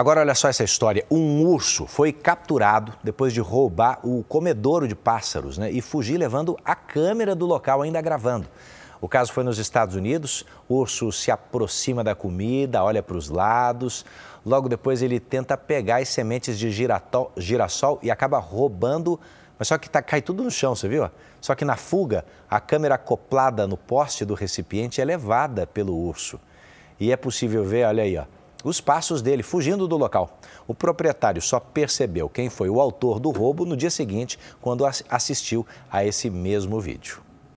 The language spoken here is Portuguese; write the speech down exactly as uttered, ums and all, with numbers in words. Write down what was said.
Agora olha só essa história, um urso foi capturado depois de roubar o comedouro de pássaros, né, e fugir levando a câmera do local ainda gravando. O caso foi nos Estados Unidos, o urso se aproxima da comida, olha para os lados, logo depois ele tenta pegar as sementes de giratol, girassol e acaba roubando, mas só que tá, cai tudo no chão, você viu? Só que na fuga, a câmera acoplada no poste do recipiente é levada pelo urso e é possível ver, olha aí, ó, os passos dele fugindo do local. O proprietário só percebeu quem foi o autor do roubo no dia seguinte, quando assistiu a esse mesmo vídeo.